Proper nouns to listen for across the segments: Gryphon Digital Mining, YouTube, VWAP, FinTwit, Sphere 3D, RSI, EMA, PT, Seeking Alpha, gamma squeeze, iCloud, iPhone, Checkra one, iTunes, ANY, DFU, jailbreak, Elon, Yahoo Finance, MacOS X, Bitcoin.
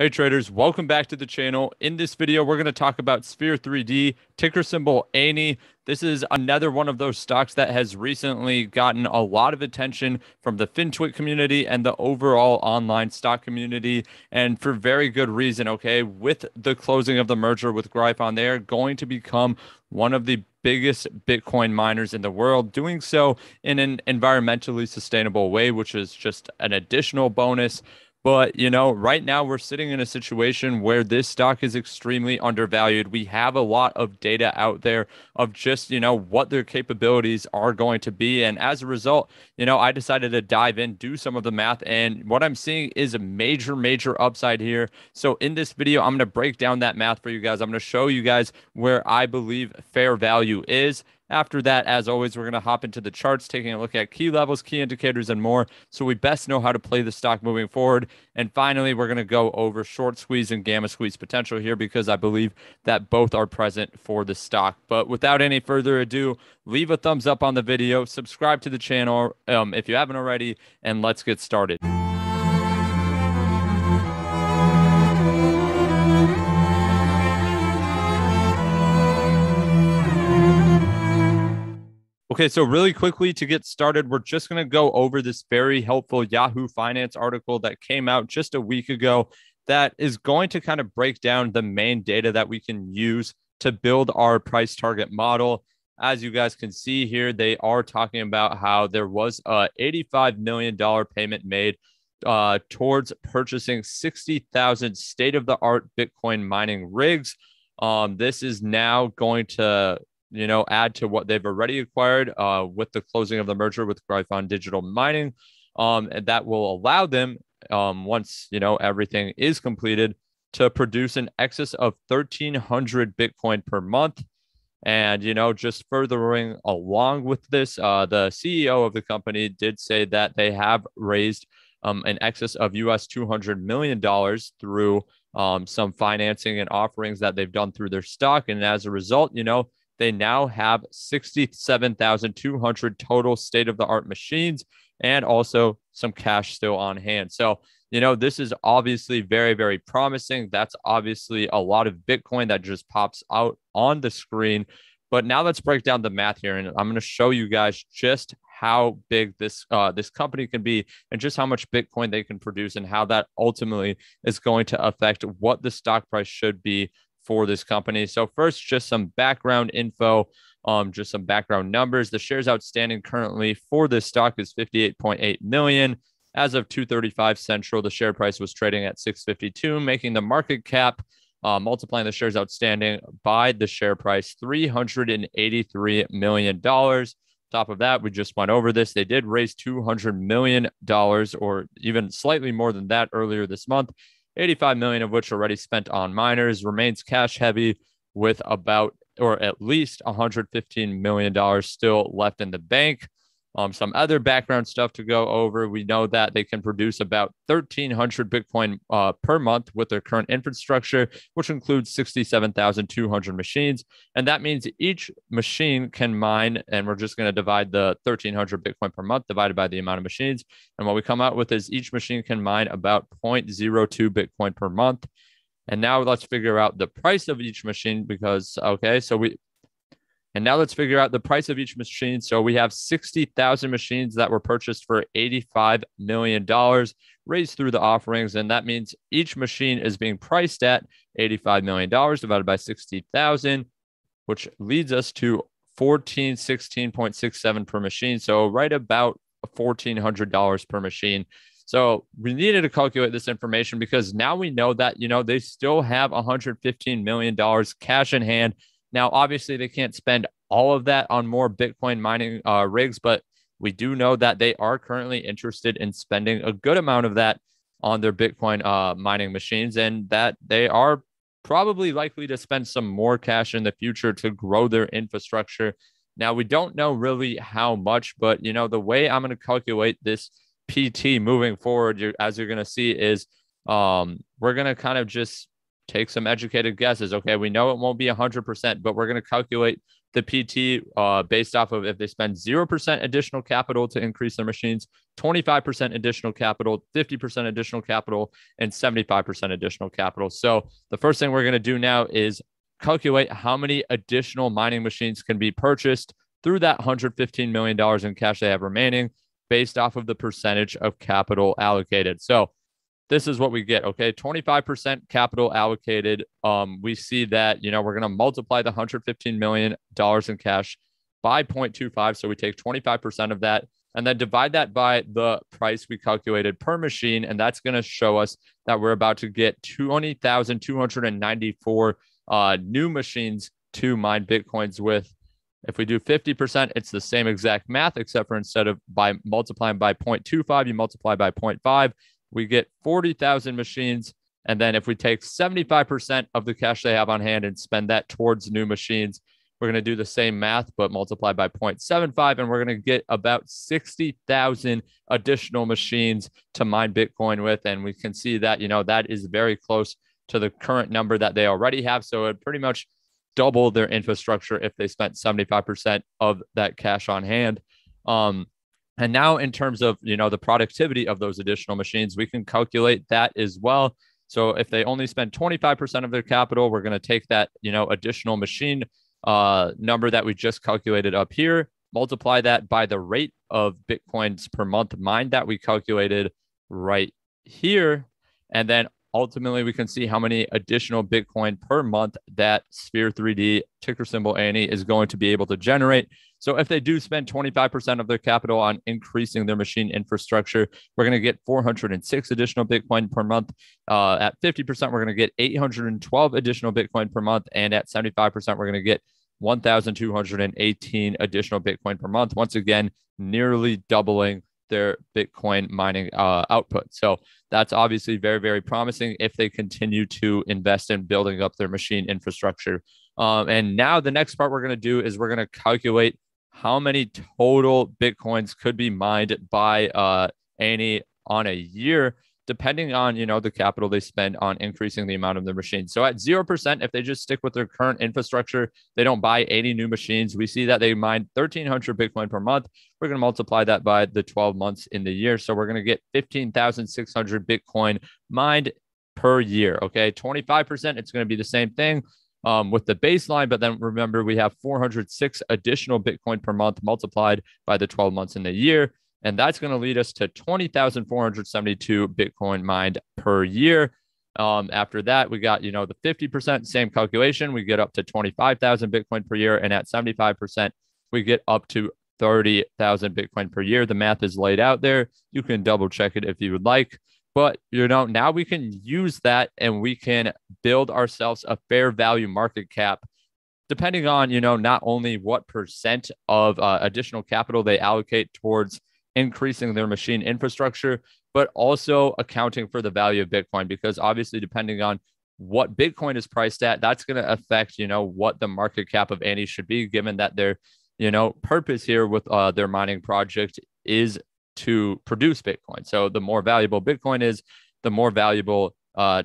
Hey traders, welcome back to the channel. In this video, we're going to talk about Sphere 3D, ticker symbol ANY. This is another one of those stocks that has recently gotten a lot of attention from the FinTwit community and the overall online stock community, and for very good reason, okay? With the closing of the merger with Gryphon, they are going to become one of the biggest Bitcoin miners in the world, doing so in an environmentally sustainable way, which is just an additional bonus. But, you know, right now we're sitting in a situation where this stock is extremely undervalued. We have a lot of data out there of just, you know, what their capabilities are going to be. And as a result, you know, I decided to dive in, do some of the math. And what I'm seeing is a major, major upside here. So in this video, I'm going to break down that math for you guys. I'm going to show you guys where I believe fair value is. After that, as always, we're going to hop into the charts, taking a look at key levels, key indicators, and more, so we best know how to play the stock moving forward. And finally, we're going to go over short squeeze and gamma squeeze potential here, because I believe that both are present for the stock. But without any further ado, leave a thumbs up on the video, subscribe to the channel if you haven't already, and let's get started. Okay, so really quickly to get started, we're just going to go over this very helpful Yahoo Finance article that came out just a week ago that is going to kind of break down the main data that we can use to build our price target model. As you guys can see here, they are talking about how there was a $85 million payment made towards purchasing 60,000 state-of-the-art Bitcoin mining rigs. This is now going to, you know, add to what they've already acquired with the closing of the merger with Gryphon Digital Mining. And that will allow them, once, you know, everything is completed, to produce an excess of 1,300 Bitcoin per month. And, you know, just furthering along with this, the CEO of the company did say that they have raised an excess of US $200 million through some financing and offerings that they've done through their stock. And as a result, you know, they now have 67,200 total state-of-the-art machines and also some cash still on hand. So, you know, this is obviously very, very promising. That's obviously a lot of Bitcoin that just pops out on the screen. But now let's break down the math here, and I'm going to show you guys just how big this company can be and just how much Bitcoin they can produce and how that ultimately is going to affect what the stock price should be for this company. So first, just some background info, just some background numbers. The shares outstanding currently for this stock is 58.8 million. As of 2:35 Central, the share price was trading at 652, making the market cap, multiplying the shares outstanding by the share price, $383 million. On top of that, we just went over this. They did raise $200 million or even slightly more than that earlier this month. 85 million of which already spent on miners, remains cash heavy with about, or at least $115 million still left in the bank. Some other background stuff to go over. We know that they can produce about 1,300 Bitcoin per month with their current infrastructure, which includes 67,200 machines. And that means each machine can mine, and we're just going to divide the 1,300 Bitcoin per month divided by the amount of machines. And what we come out with is each machine can mine about 0.02 Bitcoin per month. And now let's figure out the price of each machine, because, okay, so we... And now let's figure out the price of each machine. So we have 60,000 machines that were purchased for $85 million raised through the offerings. And that means each machine is being priced at $85 million divided by 60,000, which leads us to 16.67 per machine. So right about $1,400 per machine. So we needed to calculate this information because now we know that, you know, they still have $115 million cash in hand. Now, obviously, they can't spend all of that on more Bitcoin mining rigs, but we do know that they are currently interested in spending a good amount of that on their Bitcoin mining machines, and that they are probably likely to spend some more cash in the future to grow their infrastructure. Now, we don't know really how much, but, you know, the way I'm going to calculate this PT moving forward, as you're going to see, is we're going to kind of just take some educated guesses. Okay, we know it won't be 100%, but we're going to calculate the PT based off of if they spend 0% additional capital to increase their machines, 25% additional capital, 50% additional capital, and 75% additional capital. So the first thing we're going to do now is calculate how many additional mining machines can be purchased through that $115 million in cash they have remaining based off of the percentage of capital allocated. So this is what we get, okay? 25% capital allocated. We see that, you know, we're going to multiply the $115 million in cash by 0.25. So we take 25% of that and then divide that by the price we calculated per machine. And that's going to show us that we're about to get 20,294 new machines to mine Bitcoins with. If we do 50%, it's the same exact math, except for instead of by multiplying by 0.25, you multiply by 0.5. We get 40,000 machines. And then if we take 75% of the cash they have on hand and spend that towards new machines, we're going to do the same math, but multiply by 0.75. And we're going to get about 60,000 additional machines to mine Bitcoin with. And we can see that, you know, that is very close to the current number that they already have. So it pretty much double their infrastructure if they spent 75% of that cash on hand. And now in terms of, you know, the productivity of those additional machines, we can calculate that as well. So if they only spend 25% of their capital, we're going to take that, you know, additional machine number that we just calculated up here, multiply that by the rate of Bitcoins per month mined that we calculated right here. And then ultimately, we can see how many additional Bitcoin per month that Sphere 3D ticker symbol ANY is going to be able to generate. So if they do spend 25% of their capital on increasing their machine infrastructure, we're going to get 406 additional Bitcoin per month. At 50%, we're going to get 812 additional Bitcoin per month. And at 75%, we're going to get 1,218 additional Bitcoin per month. Once again, nearly doubling their Bitcoin mining output. So that's obviously very, very promising if they continue to invest in building up their machine infrastructure. And now the next part we're going to do is we're going to calculate how many total Bitcoins could be mined by ANY on a year, depending on, you know, the capital they spend on increasing the amount of their machines. So at 0%, if they just stick with their current infrastructure, they don't buy 80 new machines. We see that they mine 1,300 Bitcoin per month. We're going to multiply that by the 12 months in the year. So we're going to get 15,600 Bitcoin mined per year. Okay, 25%, it's going to be the same thing with the baseline. But then remember, we have 406 additional Bitcoin per month multiplied by the 12 months in the year. And that's going to lead us to 20,472 Bitcoin mined per year. After that, we got, you know, the 50%, same calculation. We get up to 25,000 Bitcoin per year. And at 75%, we get up to 30,000 Bitcoin per year. The math is laid out there. You can double check it if you would like. But, you know, now we can use that and we can build ourselves a fair value market cap, depending on, you know, not only what percent of additional capital they allocate towards increasing their machine infrastructure, but also accounting for the value of Bitcoin, because obviously depending on what Bitcoin is priced at, that's going to affect, you know, what the market cap of ANY should be, given that their, you know, purpose here with their mining project is to produce Bitcoin. So the more valuable Bitcoin is, the more valuable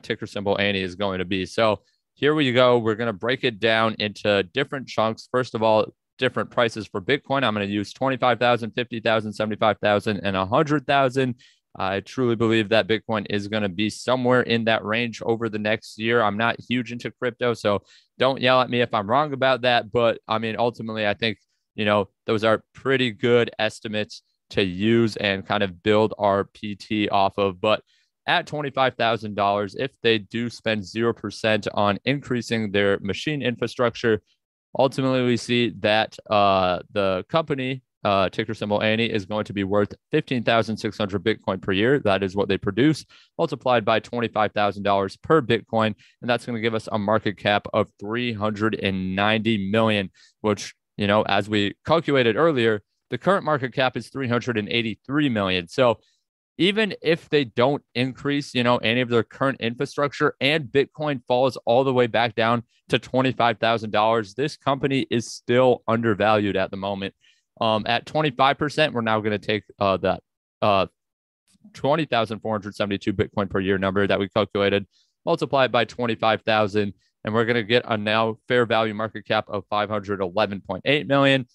ticker symbol ANY is going to be. So here we go. We're going to break it down into different chunks. First of all, different prices for Bitcoin. I'm going to use 25,000, 50,000, 75,000, and 100,000. I truly believe that Bitcoin is going to be somewhere in that range over the next year. I'm not huge into crypto, so don't yell at me if I'm wrong about that. But I mean, ultimately, I think, you know, those are pretty good estimates to use and kind of build our PT off of. But at $25,000, if they do spend 0% on increasing their machine infrastructure, ultimately, we see that the company, ticker symbol ANY, is going to be worth 15,600 Bitcoin per year. That is what they produce, multiplied by $25,000 per Bitcoin. And that's going to give us a market cap of 390 million, which, you know, as we calculated earlier, the current market cap is 383 million. So even if they don't increase, you know, any of their current infrastructure and Bitcoin falls all the way back down to $25,000, this company is still undervalued at the moment. At 25%, we're now going to take that 20,472 Bitcoin per year number that we calculated, multiply it by 25,000, and we're going to get a now fair value market cap of 511.8 million.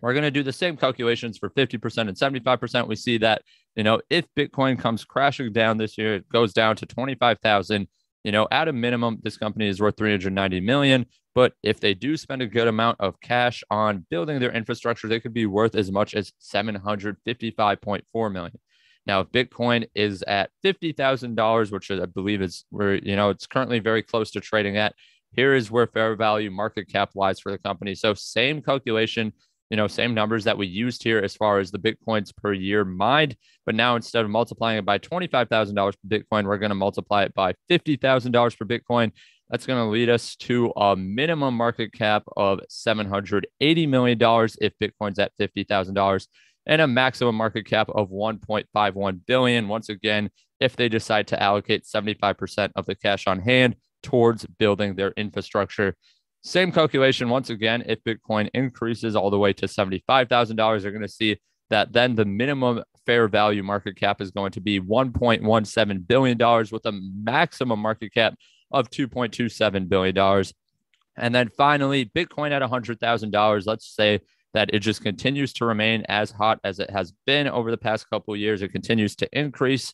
We're going to do the same calculations for 50% and 75%. We see that, you know, if Bitcoin comes crashing down this year, it goes down to 25,000, you know, at a minimum, this company is worth 390 million. But if they do spend a good amount of cash on building their infrastructure, they could be worth as much as 755.4 million. Now, if Bitcoin is at $50,000, which I believe is where, you know, it's currently very close to trading at, here is where fair value market cap lies for the company. So same calculation, you know, same numbers that we used here as far as the Bitcoins per year mined. But now instead of multiplying it by $25,000 per Bitcoin, we're going to multiply it by $50,000 per Bitcoin. That's going to lead us to a minimum market cap of $780 million if Bitcoin's at $50,000 and a maximum market cap of $1.51 billion. Once again, if they decide to allocate 75% of the cash on hand towards building their infrastructure. Same calculation. Once again, if Bitcoin increases all the way to $75,000, you're going to see that then the minimum fair value market cap is going to be $1.17 billion with a maximum market cap of $2.27 billion. And then finally, Bitcoin at $100,000. Let's say that it just continues to remain as hot as it has been over the past couple of years. It continues to increase.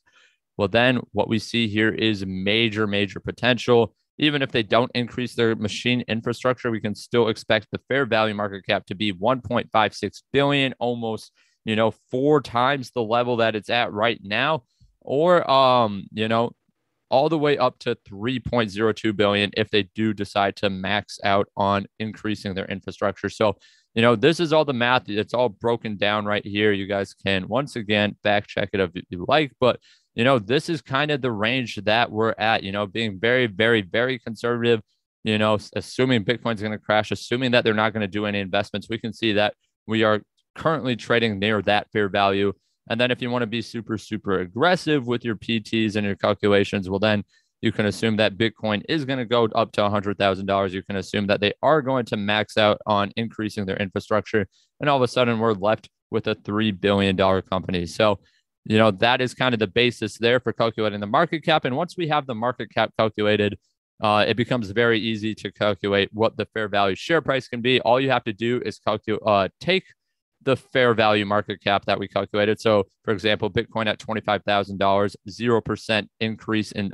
Well, then what we see here is major, major potential. Even if they don't increase their machine infrastructure, we can still expect the fair value market cap to be 1.56 billion, almost, you know, 4 times the level that it's at right now, or, you know, all the way up to 3.02 billion if they do decide to max out on increasing their infrastructure. So, you know, this is all the math. It's all broken down right here. You guys can, once again, fact check it if you like, but you know, this is kind of the range that we're at, you know, being very, very, very conservative, you know, assuming Bitcoin's going to crash, assuming that they're not going to do any investments. We can see that we are currently trading near that fair value. And then if you want to be super, super aggressive with your PTs and your calculations, well, then you can assume that Bitcoin is going to go up to $100,000. You can assume that they are going to max out on increasing their infrastructure. And all of a sudden we're left with a $3 billion company. So, you know, that is kind of the basis there for calculating the market cap. And once we have the market cap calculated, it becomes very easy to calculate what the fair value share price can be. All you have to do is calculate, take the fair value market cap that we calculated. So, for example, Bitcoin at $25,000, 0% increase in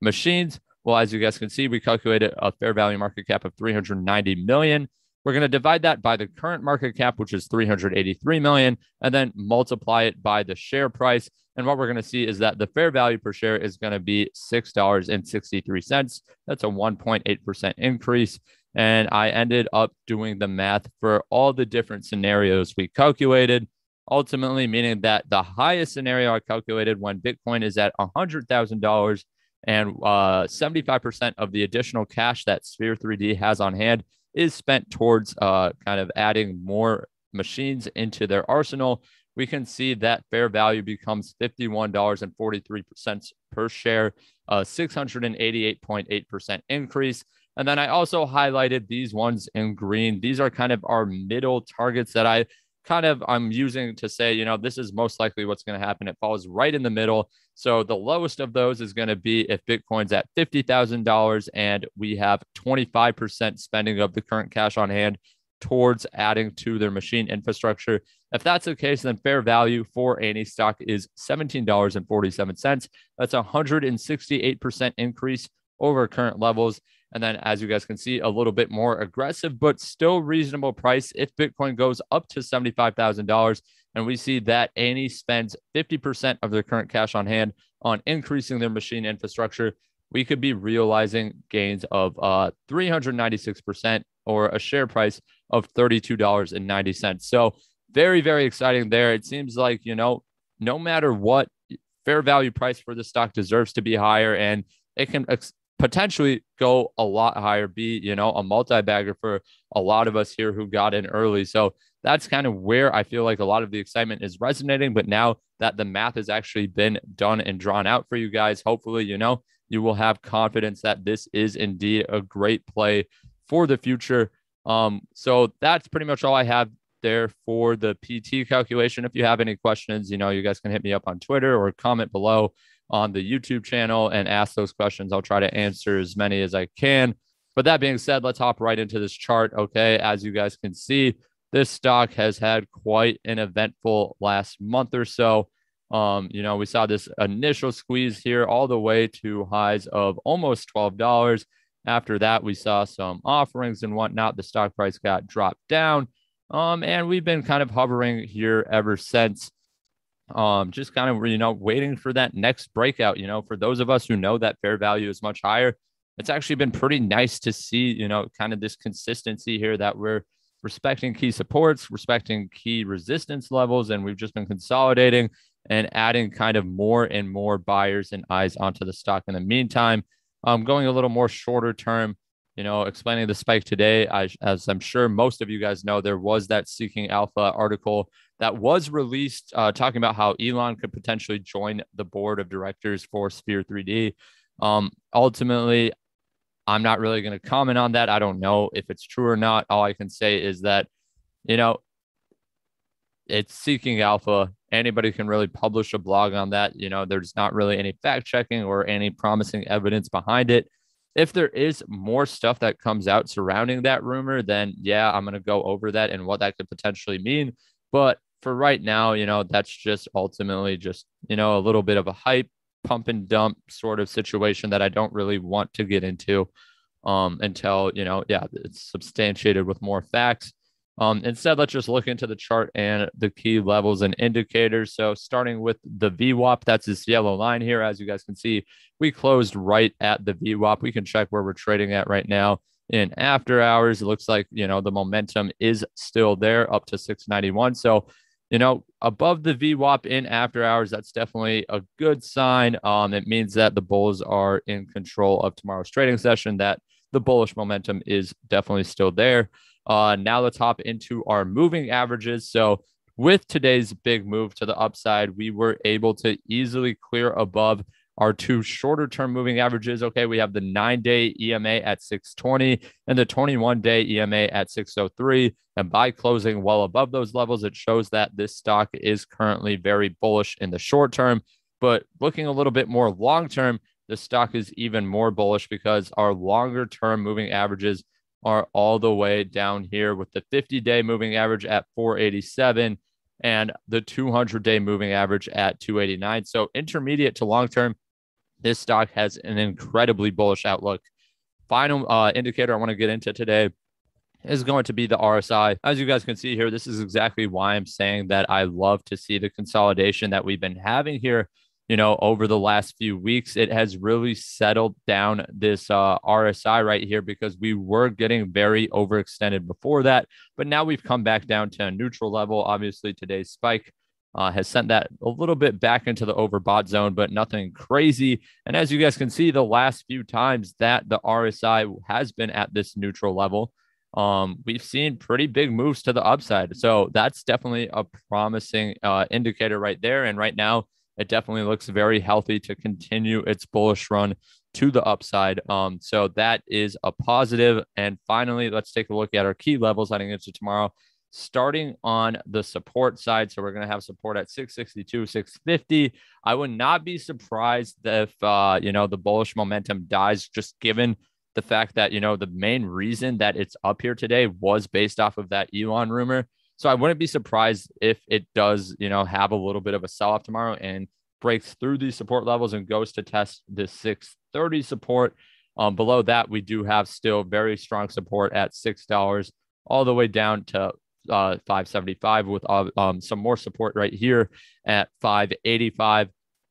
machines. Well, as you guys can see, we calculated a fair value market cap of 390 million. We're going to divide that by the current market cap, which is 383 million, and then multiply it by the share price. And what we're going to see is that the fair value per share is going to be $6.63. That's a 1.8% increase. And I ended up doing the math for all the different scenarios we calculated, ultimately meaning that the highest scenario I calculated when Bitcoin is at $100,000 and 75% of the additional cash that Sphere 3D has on hand is spent towards kind of adding more machines into their arsenal, we can see that fair value becomes $51.43 per share, a 688.8% increase. And then I also highlighted these ones in green. These are kind of our middle targets that I'm using to say, you know, this is most likely what's going to happen. It falls right in the middle. So the lowest of those is going to be if Bitcoin's at $50,000 and we have 25% spending of the current cash on hand towards adding to their machine infrastructure. If that's the case, then fair value for any stock is $17.47. That's a 168% increase over current levels. And then, as you guys can see, a little bit more aggressive, but still reasonable price. If Bitcoin goes up to $75,000 and we see that ANY spends 50% of their current cash on hand on increasing their machine infrastructure, we could be realizing gains of 396% or a share price of $32.90. So very, very exciting there. It seems like, you know, no matter what, fair value price for the stock deserves to be higher, and it can potentially go a lot higher, be, you know, a multi-bagger for a lot of us here who got in early. So that's kind of where I feel like a lot of the excitement is resonating. But now that the math has actually been done and drawn out for you guys, hopefully, you know, you will have confidence that this is indeed a great play for the future. So that's pretty much all I have there for the PT calculation. If you have any questions, you know, you guys can hit me up on Twitter or comment below on the YouTube channel and ask those questions. I'll try to answer as many as I can. But that being said, let's hop right into this chart. Okay, as you guys can see, this stock has had quite an eventful last month or so. You know, we saw this initial squeeze here all the way to highs of almost $12. After that, we saw some offerings and whatnot. The stock price got dropped down, and we've been kind of hovering here ever since. Just kind of, you know, waiting for that next breakout. You know, for those of us who know that fair value is much higher, it's actually been pretty nice to see, you know, kind of this consistency here that we're respecting key supports, respecting key resistance levels, and we've just been consolidating and adding kind of more and more buyers and eyes onto the stock. In the meantime, going a little more shorter term, you know, explaining the spike today, as I'm sure most of you guys know, there was that Seeking Alpha article that was released talking about how Elon could potentially join the board of directors for Sphere 3D. Ultimately, I'm not really going to comment on that. I don't know if it's true or not. All I can say is that, you know, it's Seeking Alpha. Anybody can really publish a blog on that. You know, there's not really any fact checking or any promising evidence behind it. If there is more stuff that comes out surrounding that rumor, then yeah, I'm going to go over that and what that could potentially mean. But for right now, you know, that's just ultimately just, you know, a little bit of a hype, pump and dump sort of situation that I don't really want to get into until, you know, yeah, it's substantiated with more facts. Instead, let's just look into the chart and the key levels and indicators. So starting with the VWAP, that's this yellow line here. As you guys can see, we closed right at the VWAP. We can check where we're trading at right now in after hours. It looks like, you know, the momentum is still there up to 691. So, you know, above the VWAP in after hours, that's definitely a good sign. It means that the bulls are in control of tomorrow's trading session, that the bullish momentum is definitely still there. Now let's hop into our moving averages. So with today's big move to the upside, we were able to easily clear above our two shorter term moving averages. Okay, we have the 9-day EMA at 620 and the 21-day EMA at 603. And by closing well above those levels, it shows that this stock is currently very bullish in the short term. But looking a little bit more long term, the stock is even more bullish because our longer term moving averages are all the way down here with the 50-day moving average at 487 and the 200-day moving average at 289. So intermediate to long term, this stock has an incredibly bullish outlook. Final indicator I want to get into today is going to be the RSI. As you guys can see here, this is exactly why I'm saying that I love to see the consolidation that we've been having here, you know, over the last few weeks. It has really settled down this RSI right here because we were getting very overextended before that. But now we've come back down to a neutral level. Obviously, today's spike has sent that a little bit back into the overbought zone, but nothing crazy. And as you guys can see, the last few times that the RSI has been at this neutral level, we've seen pretty big moves to the upside. So that's definitely a promising indicator right there. And right now, it definitely looks very healthy to continue its bullish run to the upside. So that is a positive. And finally, let's take a look at our key levels heading into tomorrow, starting on the support side. So we're going to have support at 662, 650. I would not be surprised if, you know, the bullish momentum dies, just given the fact that, you know, the main reason that it's up here today was based off of that Elon rumor. So I wouldn't be surprised if it does, you know, have a little bit of a sell-off tomorrow and breaks through these support levels and goes to test the 630 support. Below that, we do have still very strong support at $6 all the way down to 575 with some more support right here at 585.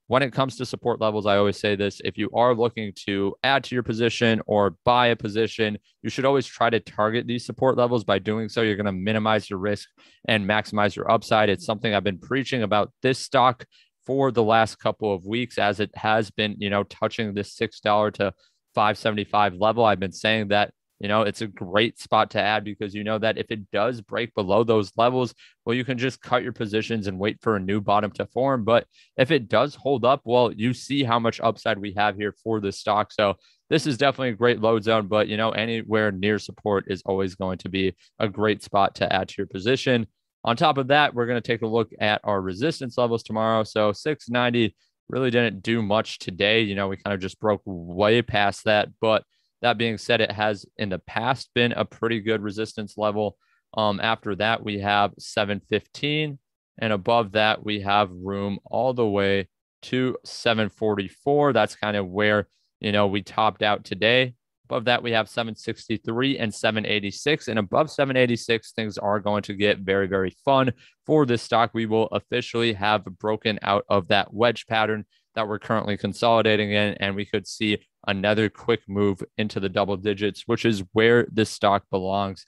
When it comes to support levels, I always say this: if you are looking to add to your position or buy a position, you should always try to target these support levels. By doing so, you're going to minimize your risk and maximize your upside. It's something I've been preaching about this stock for the last couple of weeks, as it has been, you know, touching this $6 to 575 level. I've been saying that, you know, it's a great spot to add because you know that if it does break below those levels, well, you can just cut your positions and wait for a new bottom to form. But if it does hold up, well, you see how much upside we have here for this stock. So this is definitely a great load zone, but, you know, anywhere near support is always going to be a great spot to add to your position. On top of that, we're going to take a look at our resistance levels tomorrow. So 690 really didn't do much today. You know, we kind of just broke way past that, but That being said, it has in the past been a pretty good resistance level. After that, we have 715, and above that, we have room all the way to 744. That's kind of where, you know, we topped out today. Above that, we have 763 and 786. And above 786, things are going to get very, very fun for this stock. We will officially have broken out of that wedge pattern that we're currently consolidating in, and we could see another quick move into the double digits, which is where this stock belongs.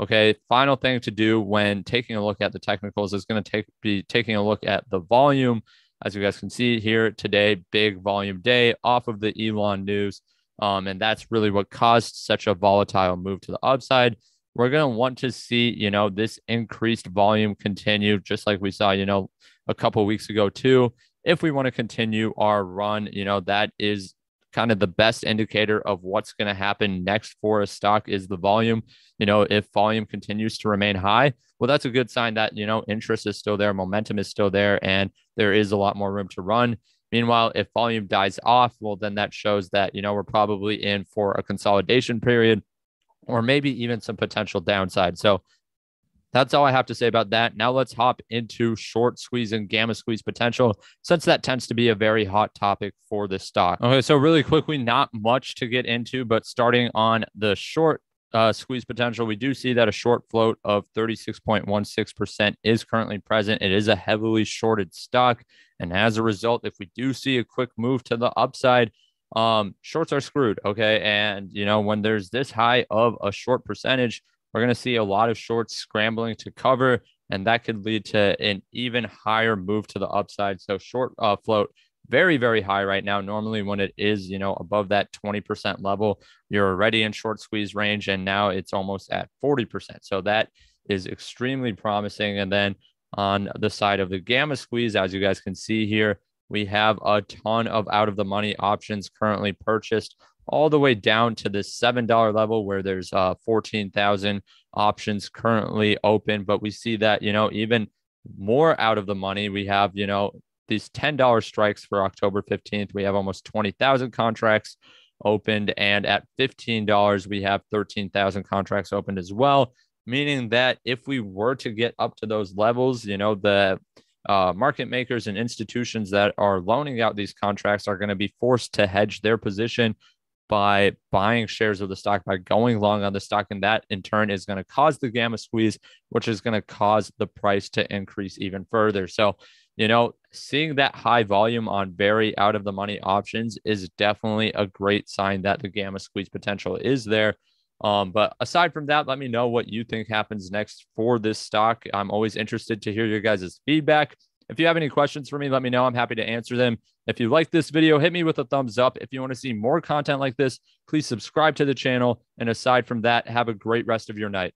Okay, final thing to do when taking a look at the technicals is going to be taking a look at the volume. As you guys can see here today, big volume day off of the Elon news. And that's really what caused such a volatile move to the upside. We're going to want to see, you know, this increased volume continue, just like we saw, you know, a couple of weeks ago too. If we want to continue our run, you know, that is kind of the best indicator of what's going to happen next for a stock is the volume. You know, if volume continues to remain high, well, that's a good sign that, you know, interest is still there, momentum is still there, and there is a lot more room to run. Meanwhile, if volume dies off, well, then that shows that, you know, we're probably in for a consolidation period or maybe even some potential downside. So that's all I have to say about that. Now let's hop into short squeeze and gamma squeeze potential, since that tends to be a very hot topic for this stock. Okay, so really quickly, not much to get into, but starting on the short squeeze potential, we do see that a short float of 36.16% is currently present. It is a heavily shorted stock. And as a result, if we do see a quick move to the upside, shorts are screwed. Okay, and you know, when there's this high of a short percentage, we're going to see a lot of shorts scrambling to cover, and that could lead to an even higher move to the upside. So short float, very, very high right now. Normally when it is, you know, above that 20% level, you're already in short squeeze range, and now it's almost at 40%. So that is extremely promising. And then on the side of the gamma squeeze, as you guys can see here, we have a ton of out of the money options currently purchased, all the way down to this $7 level where there's 14,000 options currently open. But we see that, you know, even more out of the money, we have, you know, these $10 strikes for October 15th. We have almost 20,000 contracts opened. And at $15, we have 13,000 contracts opened as well, meaning that if we were to get up to those levels, you know, the market makers and institutions that are loaning out these contracts are going to be forced to hedge their position by buying shares of the stock, by going long on the stock. And that in turn is going to cause the gamma squeeze, which is going to cause the price to increase even further. So, you know, seeing that high volume on very out of the money options is definitely a great sign that the gamma squeeze potential is there. But aside from that, let me know what you think happens next for this stock. I'm always interested to hear your guys' feedback. If you have any questions for me, let me know. I'm happy to answer them. If you like this video, hit me with a thumbs up. If you want to see more content like this, please subscribe to the channel. And aside from that, have a great rest of your night.